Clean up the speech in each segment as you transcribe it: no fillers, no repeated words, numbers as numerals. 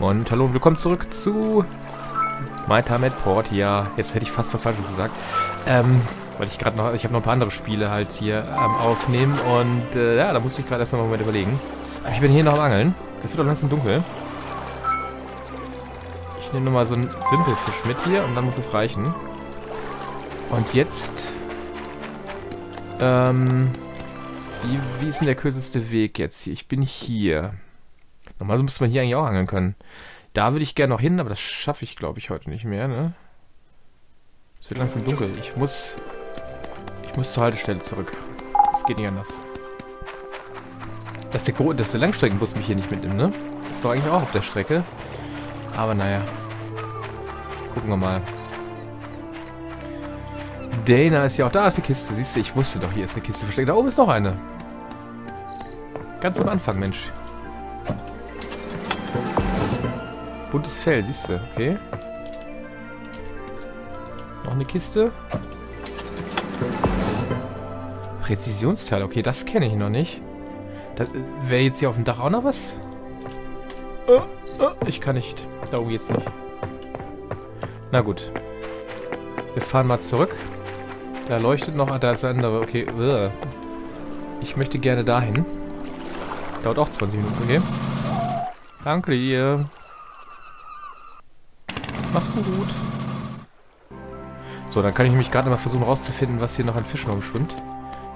Und hallo und willkommen zurück zu My Time at Portia. Jetzt hätte ich fast was Falsches gesagt. Weil ich gerade noch, ich habe noch ein paar andere Spiele halt hier am Aufnehmen. Und ja, da musste ich gerade erst noch mal überlegen. Ich bin hier noch am Angeln. Es wird auch langsam dunkel. Ich nehme nochmal so einen Wimpelfisch mit hier und dann muss es reichen. Und jetzt... wie ist denn der kürzeste Weg jetzt hier? Ich bin hier. Normalerweise müsste man hier eigentlich auch angeln können. Da würde ich gerne noch hin, aber das schaffe ich, glaube ich, heute nicht mehr, ne? Es wird langsam dunkel. Ich muss zur Haltestelle zurück. Es geht nicht anders. Dass der Langstreckenbus mich hier nicht mitnimmt, ne? Ist doch eigentlich auch auf der Strecke. Aber naja. Gucken wir mal. Dana ist ja auch da. Da ist eine Kiste. Siehst du, ich wusste doch, hier ist eine Kiste versteckt. Da oben ist noch eine. Ganz am Anfang, Mensch. Buntes Fell, siehst du, okay. Noch eine Kiste. Präzisionsteil, okay, das kenne ich noch nicht. Wäre jetzt hier auf dem Dach auch noch was? Ich kann nicht. Da oben geht's nicht. Na gut. Wir fahren mal zurück. Da leuchtet noch, da ist eine andere, okay. Ich möchte gerne dahin. Dauert auch 20 Minuten, okay. Danke dir. Mach's gut. So, dann kann ich nämlich gerade mal versuchen rauszufinden, was hier noch an Fischen rumschwimmt.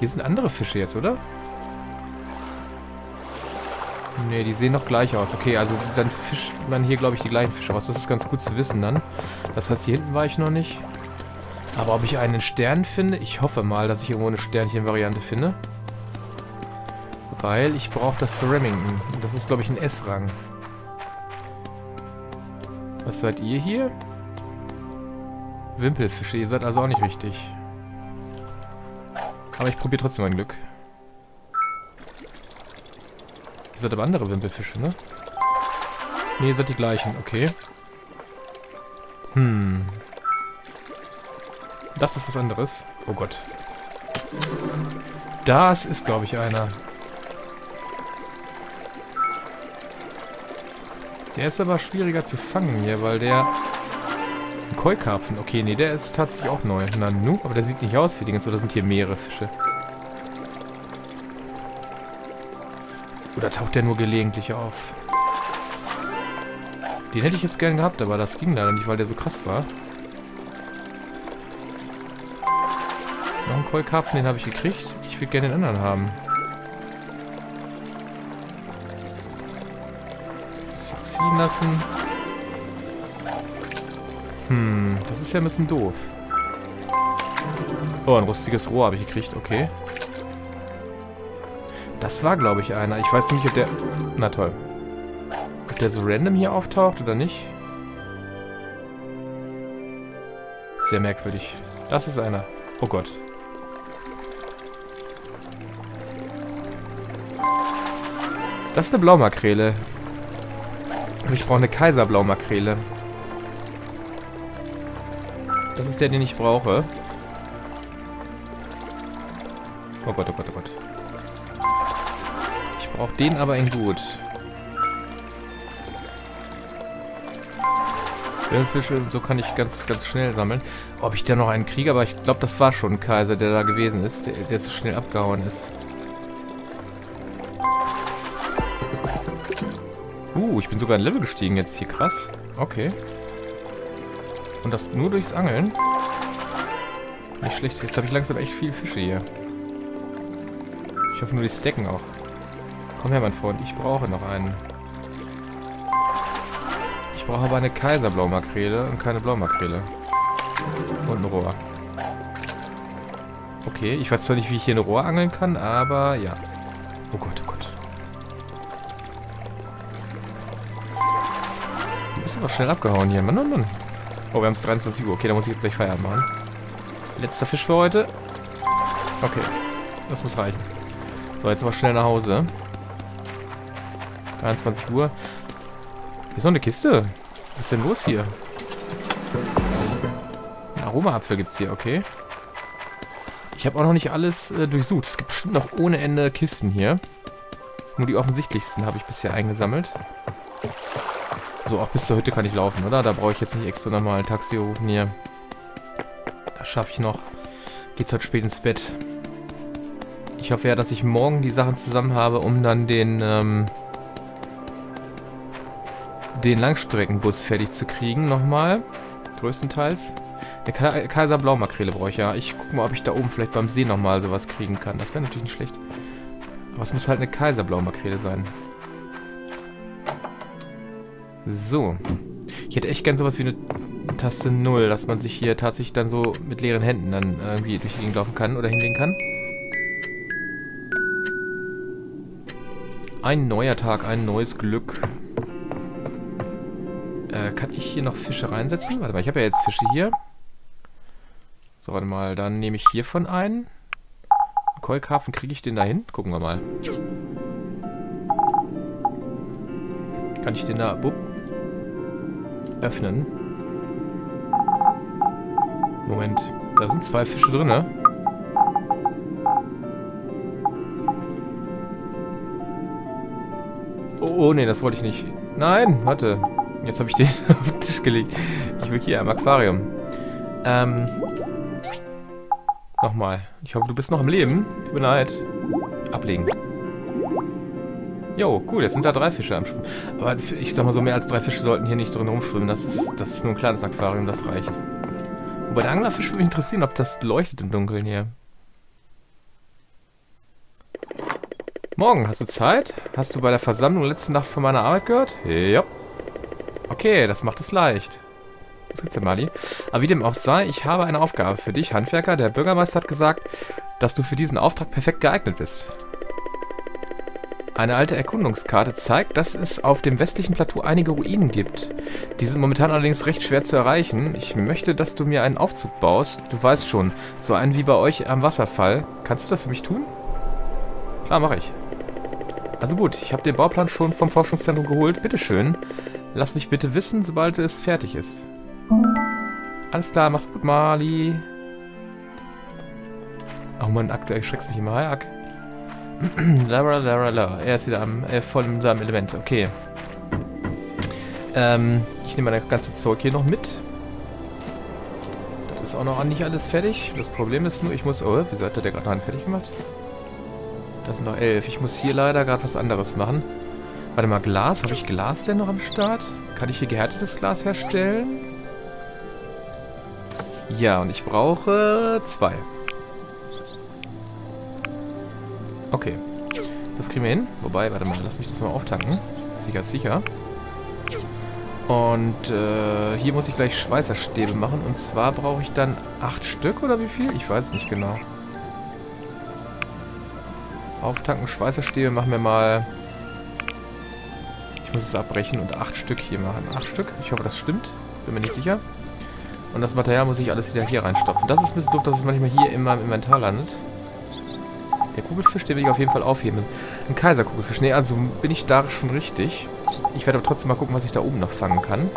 Hier sind andere Fische jetzt, oder? Ne, die sehen noch gleich aus. Okay, also dann fischt man hier, glaube ich, die gleichen Fische raus. Das ist ganz gut zu wissen dann. Das heißt, hier hinten war ich noch nicht. Aber ob ich einen Stern finde? Ich hoffe mal, dass ich irgendwo eine Sternchen-Variante finde. Weil ich brauche das für Remington. Das ist, glaube ich, ein S-Rang. Was seid ihr hier? Wimpelfische, ihr seid also auch nicht richtig. Aber ich probiere trotzdem mein Glück. Ihr seid aber andere Wimpelfische, ne? Ne, ihr seid die gleichen, okay. Hm. Das ist was anderes. Oh Gott. Das ist, glaube ich, einer. Der ist aber schwieriger zu fangen hier, weil der... Ein Keukarpfen. Okay, nee, der ist tatsächlich auch neu. Na nu, aber der sieht nicht aus wie Dingens. Oder sind hier mehrere Fische? Oder taucht der nur gelegentlich auf? Den hätte ich jetzt gern gehabt, aber das ging leider nicht, weil der so krass war. Noch einen Keukarpfen, den habe ich gekriegt. Ich will gerne den anderen haben. Ziehen lassen. Hm, das ist ja ein bisschen doof. Oh, ein rustiges Rohr habe ich gekriegt, okay. Das war, glaube ich, einer. Ich weiß nicht, ob der... Na toll. Ob der so random hier auftaucht oder nicht. Sehr merkwürdig. Das ist einer. Oh Gott. Das ist eine Blaumakrele. Ich brauche eine Kaiserblaumakrele. Das ist der, den ich brauche. Oh Gott, oh Gott, oh Gott. Ich brauche den aber in gut. Fische, so kann ich ganz, ganz schnell sammeln. Ob ich da noch einen kriege, aber ich glaube, das war schon ein Kaiser, der da gewesen ist, der so schnell abgehauen ist. Ich bin sogar ein Level gestiegen jetzt hier. Krass. Okay. Und das nur durchs Angeln. Nicht schlecht. Jetzt habe ich langsam echt viele Fische hier. Ich hoffe nur, die stacken auch. Komm her, mein Freund. Ich brauche noch einen. Ich brauche aber eine Kaiserblaumakrele und keine Blaumakrele. Und ein Rohr. Okay. Ich weiß zwar nicht, wie ich hier ein Rohr angeln kann, aber ja. Oh Gott, oh Gott. Ist aber schnell abgehauen hier. Mann, Mann, Mann. Oh, wir haben es 23 Uhr. Okay, da muss ich jetzt gleich Feierabend machen. Letzter Fisch für heute. Okay, das muss reichen. So, jetzt aber schnell nach Hause. 23 Uhr. Hier ist noch eine Kiste. Was ist denn los hier? Ein Aromaapfel gibt es hier, okay. Ich habe auch noch nicht alles durchsucht. Es gibt bestimmt noch ohne Ende Kisten hier. Nur die offensichtlichsten habe ich bisher eingesammelt. So, auch bis zur Hütte kann ich laufen, oder? Da brauche ich jetzt nicht extra nochmal ein Taxi rufen hier. Das schaffe ich noch. Geht's heute spät ins Bett. Ich hoffe ja, dass ich morgen die Sachen zusammen habe, um dann den Langstreckenbus fertig zu kriegen, nochmal. Größtenteils. Eine Kaiserblau-Makrele brauche ich ja. Ich gucke mal, ob ich da oben vielleicht beim See nochmal sowas kriegen kann. Das wäre natürlich nicht schlecht. Aber es muss halt eine Kaiserblau-Makrele sein. So. Ich hätte echt gern sowas wie eine Taste 0, dass man sich hier tatsächlich dann so mit leeren Händen dann irgendwie durch die Gegend laufen kann oder hinlegen kann. Ein neuer Tag, ein neues Glück. Kann ich hier noch Fische reinsetzen? Warte mal, ich habe ja jetzt Fische hier. So, warte mal, dann nehme ich hiervon einen. Keukarpfen, kriege ich den da hin? Gucken wir mal. Kann ich den da öffnen? Moment, da sind 2 Fische drin, ne? Oh, oh, nee, das wollte ich nicht. Nein, warte. Jetzt habe ich den auf den Tisch gelegt. Ich will hier am Aquarium. Nochmal. Ich hoffe, du bist noch im Leben. Tut mir leid. Ablegen. Jo, cool, jetzt sind da 3 Fische am Schwimmen. Aber ich sag mal so, mehr als 3 Fische sollten hier nicht drin rumschwimmen. Das ist nur ein kleines Aquarium, das reicht. Wobei der Anglerfisch würde mich interessieren, ob das leuchtet im Dunkeln hier. Morgen, hast du Zeit? Hast du bei der Versammlung letzte Nacht von meiner Arbeit gehört? Ja. Okay, das macht es leicht. Was gibt's denn, Mali? Aber wie dem auch sei, ich habe eine Aufgabe für dich, Handwerker. Der Bürgermeister hat gesagt, dass du für diesen Auftrag perfekt geeignet bist. Eine alte Erkundungskarte zeigt, dass es auf dem westlichen Plateau einige Ruinen gibt. Die sind momentan allerdings recht schwer zu erreichen. Ich möchte, dass du mir einen Aufzug baust. Du weißt schon, so einen wie bei euch am Wasserfall. Kannst du das für mich tun? Klar, mache ich. Also gut, ich habe den Bauplan schon vom Forschungszentrum geholt. Bitteschön. Lass mich bitte wissen, sobald es fertig ist. Alles klar, mach's gut, Mali. Oh Mann, aktuell schreckst mich immer, Hayak. Er ist wieder voll in seinem Element. Okay. Ich nehme mein ganzes Zeug hier noch mit. Das ist auch noch nicht alles fertig. Das Problem ist nur, ich muss... Oh, wieso hat der gerade einen fertig gemacht? Das sind noch 11. Ich muss hier leider gerade was anderes machen. Warte mal, Glas. Habe ich Glas denn noch am Start? Kann ich hier gehärtetes Glas herstellen? Ja, und ich brauche 2. Okay, das kriegen wir hin. Wobei, warte mal, lass mich das mal auftanken. Sicher ist sicher. Und hier muss ich gleich Schweißerstäbe machen. Und zwar brauche ich dann 8 Stück oder wie viel? Ich weiß es nicht genau. Auftanken, Schweißerstäbe machen wir mal... Ich muss es abbrechen und 8 Stück hier machen. 8 Stück? Ich hoffe, das stimmt. Bin mir nicht sicher. Und das Material muss ich alles wieder hier reinstopfen. Das ist ein bisschen doof, dass es manchmal hier in meinem Inventar landet. Der Kugelfisch, den will ich auf jeden Fall aufheben. Ein Kaiserkugelfisch. Ne, also bin ich da schon richtig. Ich werde aber trotzdem mal gucken, was ich da oben noch fangen kann.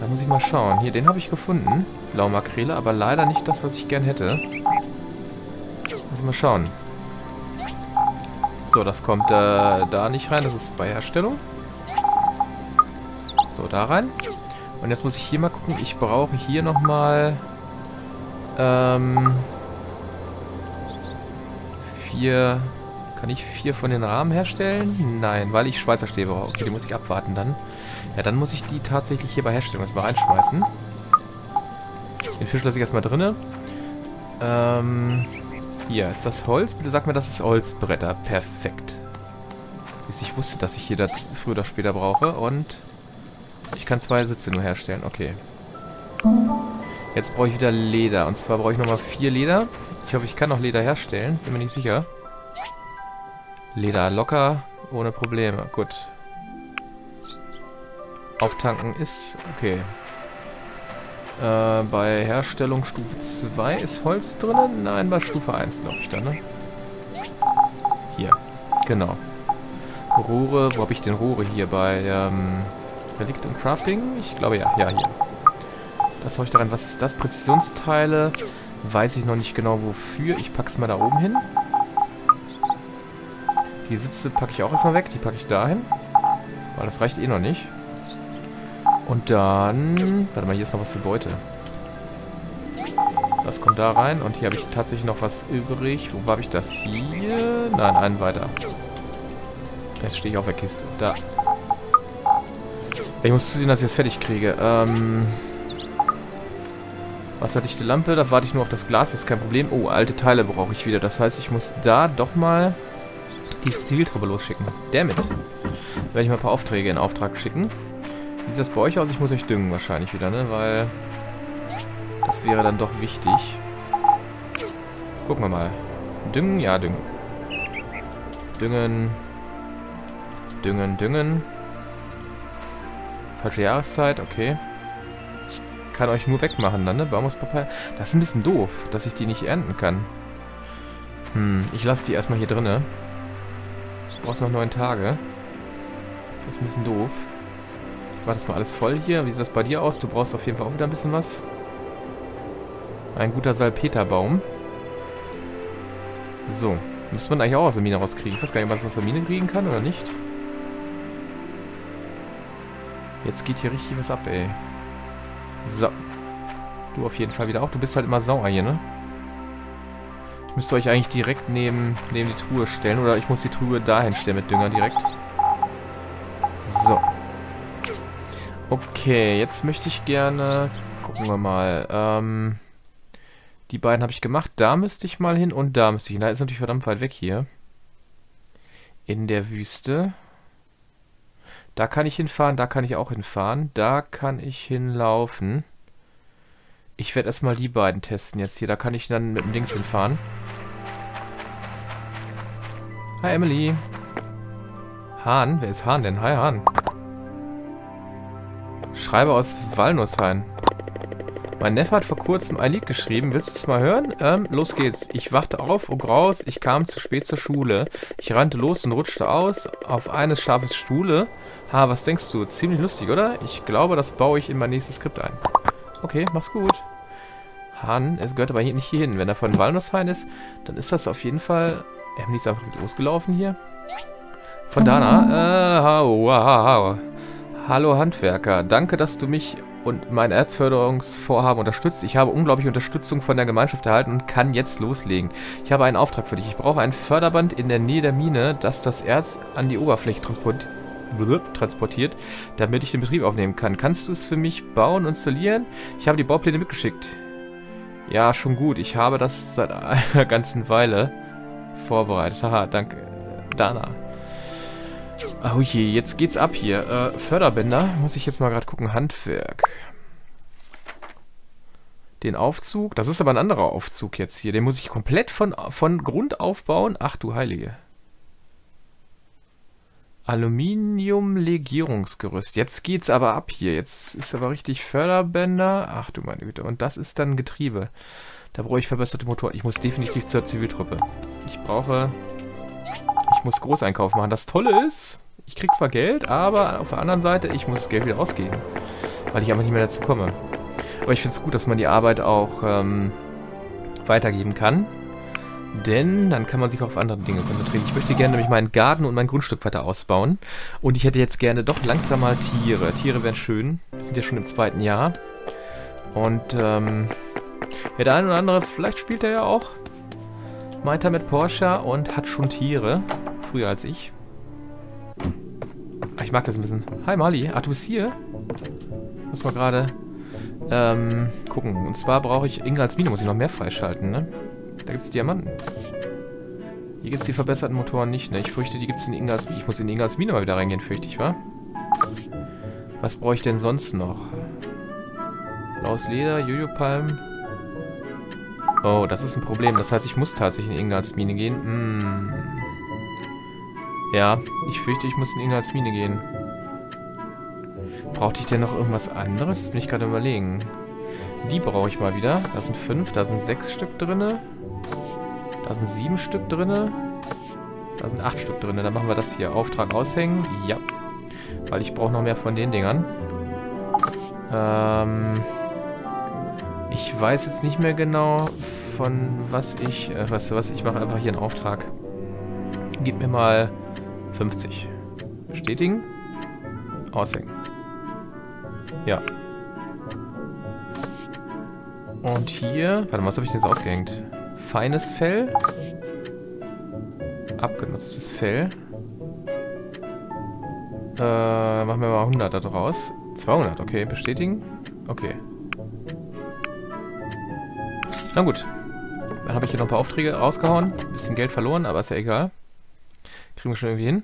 Da muss ich mal schauen. Hier, den habe ich gefunden. Blaue Makrele, aber leider nicht das, was ich gern hätte. Muss ich mal schauen. So, das kommt da nicht rein. Das ist bei Herstellung. So, da rein. Und jetzt muss ich hier mal gucken. Ich brauche hier nochmal... 4. Kann ich 4 von den Rahmen herstellen? Nein, weil ich Schweißerstäbe brauche. Okay, die muss ich abwarten dann. Ja, dann muss ich die tatsächlich hier bei Herstellung erstmal reinschmeißen. Den Fisch lasse ich erstmal drinne. Hier, ist das Holz? Bitte sag mir, das ist Holzbretter. Perfekt. Siehst du, ich wusste, dass ich hier das früher oder später brauche. Und ich kann 2 Sitze nur herstellen. Okay. Jetzt brauche ich wieder Leder. Und zwar brauche ich nochmal 4 Leder. Ich hoffe, ich kann noch Leder herstellen. Bin mir nicht sicher. Leder locker, ohne Probleme. Gut. Auftanken ist... Okay. Bei Herstellung Stufe 2 ist Holz drinnen. Nein, bei Stufe 1, glaube ich dann, ne? Hier. Genau. Rohre. Wo habe ich denn Rohre hier? Bei Verlegt und Crafting? Ich glaube ja. Ja, hier. Das haue ich da rein. Was ist das? Präzisionsteile... Weiß ich noch nicht genau wofür. Ich packe es mal da oben hin. Die Sitze packe ich auch erstmal weg. Die packe ich da hin. Weil das reicht eh noch nicht. Und dann... Warte mal, hier ist noch was für Beute. Das kommt da rein. Und hier habe ich tatsächlich noch was übrig. Wo habe ich das hier? Nein, einen weiter. Jetzt stehe ich auf der Kiste. Da. Ich muss zusehen, dass ich das fertig kriege. Was hatte ich? Die Lampe? Da warte ich nur auf das Glas. Das ist kein Problem. Oh, alte Teile brauche ich wieder. Das heißt, ich muss da doch mal die Ziviltruppe losschicken. Damit werde ich mal ein paar Aufträge in Auftrag schicken. Wie sieht das bei euch aus? Ich muss euch düngen wahrscheinlich wieder, ne? Weil das wäre dann doch wichtig. Gucken wir mal. Düngen? Ja, düngen. Düngen. Düngen, düngen. Falsche Jahreszeit, okay. Ich kann euch nur wegmachen dann, ne? Baumuspapier. Das ist ein bisschen doof, dass ich die nicht ernten kann. Ich lasse die erstmal hier drinne. Du brauchst noch 9 Tage. Das ist ein bisschen doof. Ich mach das mal alles voll hier. Wie sieht das bei dir aus? Du brauchst auf jeden Fall auch wieder ein bisschen was. Ein guter Salpeterbaum. So. Müsste man eigentlich auch aus der Mine rauskriegen. Ich weiß gar nicht, was ich aus der Mine kriegen kann oder nicht. Jetzt geht hier richtig was ab, ey. So. Du auf jeden Fall wieder auch. Du bist halt immer sauer hier, ne? Ich müsste euch eigentlich direkt neben die Truhe stellen. Oder ich muss die Truhe dahin stellen mit Dünger direkt. So. Okay, jetzt möchte ich gerne... Gucken wir mal. Die beiden habe ich gemacht. Da müsste ich mal hin und da müsste ich hin. Da ist natürlich verdammt weit weg hier. In der Wüste. Da kann ich hinfahren, da kann ich auch hinfahren. Da kann ich hinlaufen. Ich werde erstmal die beiden testen jetzt hier. Da kann ich dann mit dem Dings hinfahren. Hi Emily. Hahn? Wer ist Hahn denn? Hi Hahn. Schreiber aus Walnussheim. Mein Neffe hat vor kurzem ein Lied geschrieben. Willst du es mal hören? Los geht's. Ich wachte auf, oh graus, ich kam zu spät zur Schule. Ich rannte los und rutschte aus auf eines scharfes Stuhle. Ha, was denkst du? Ziemlich lustig, oder? Ich glaube, das baue ich in mein nächstes Skript ein. Okay, mach's gut. Hahn, es gehört aber hier nicht hierhin. Wenn er von Walnussheim ist, dann ist das auf jeden Fall... Emily ist einfach mit losgelaufen hier. Von Dana. Hallo Handwerker, danke, dass du mich... und mein Erzförderungsvorhaben unterstützt. Ich habe unglaubliche Unterstützung von der Gemeinschaft erhalten und kann jetzt loslegen. Ich habe einen Auftrag für dich. Ich brauche ein Förderband in der Nähe der Mine, das das Erz an die Oberfläche transportiert, damit ich den Betrieb aufnehmen kann. Kannst du es für mich bauen und installieren? Ich habe die Baupläne mitgeschickt. Ja, schon gut. Ich habe das seit einer ganzen Weile vorbereitet. Haha, danke. Dana. Oh je, jetzt geht's ab hier. Förderbänder, muss ich jetzt mal gerade gucken. Handwerk. Den Aufzug. Das ist aber ein anderer Aufzug jetzt hier. Den muss ich komplett von Grund aufbauen. Ach du Heilige. Aluminiumlegierungsgerüst. Jetzt geht's aber ab hier. Jetzt ist aber richtig Förderbänder. Ach du meine Güte. Und das ist dann Getriebe. Da brauche ich verbesserte Motoren. Ich muss definitiv zur Ziviltruppe. Ich muss Großeinkauf machen. Das Tolle ist, ich krieg zwar Geld, aber auf der anderen Seite, ich muss das Geld wieder ausgeben. Weil ich einfach nicht mehr dazu komme. Aber ich finde es gut, dass man die Arbeit auch weitergeben kann. Denn dann kann man sich auch auf andere Dinge konzentrieren. Ich möchte gerne nämlich meinen Garten und mein Grundstück weiter ausbauen. Und ich hätte jetzt gerne doch langsam mal Tiere. Tiere wären schön. Wir sind ja schon im 2. Jahr. Und ja, der eine oder andere, vielleicht spielt er ja auch My Time at Portia und hat schon Tiere. Früher als ich. Ich mag das ein bisschen. Hi Mali. Ach, du bist hier? Muss mal gerade gucken. Und zwar brauche ich Inga als Mine. Muss ich noch mehr freischalten, ne? Da gibt es Diamanten. Hier gibt es die verbesserten Motoren nicht, ne? Ich fürchte, die gibt es in Inga als Mine. Ich muss in Inga als Mine mal wieder reingehen, fürchte ich, wa? Was brauche ich denn sonst noch? Blaues Leder, Jojo-Palmen. Oh, das ist ein Problem. Das heißt, ich muss tatsächlich in Ingas Mine gehen. Ja, ich fürchte, ich muss in Ingas Mine gehen. Brauchte ich denn noch irgendwas anderes? Das bin ich gerade überlegen. Die brauche ich mal wieder. Da sind 5, da sind 6 Stück drin. Da sind 7 Stück drin. Da sind 8 Stück drin. Dann machen wir das hier. Auftrag aushängen. Ja. Weil ich brauche noch mehr von den Dingern. Ich weiß jetzt nicht mehr genau, von was ich... ich mache einfach hier einen Auftrag. Gib mir mal 50. Bestätigen. Aushängen. Ja. Und hier... Warte mal, was habe ich denn jetzt ausgehängt? Feines Fell. Abgenutztes Fell. Machen wir mal 100 da draus. 200, okay. Bestätigen. Okay. Na gut. Dann habe ich hier noch ein paar Aufträge rausgehauen. Ein bisschen Geld verloren, aber ist ja egal. Kriegen wir schon irgendwie hin.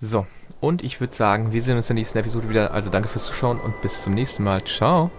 So. Und ich würde sagen, wir sehen uns in der nächsten Episode wieder. Also danke fürs Zuschauen und bis zum nächsten Mal. Ciao.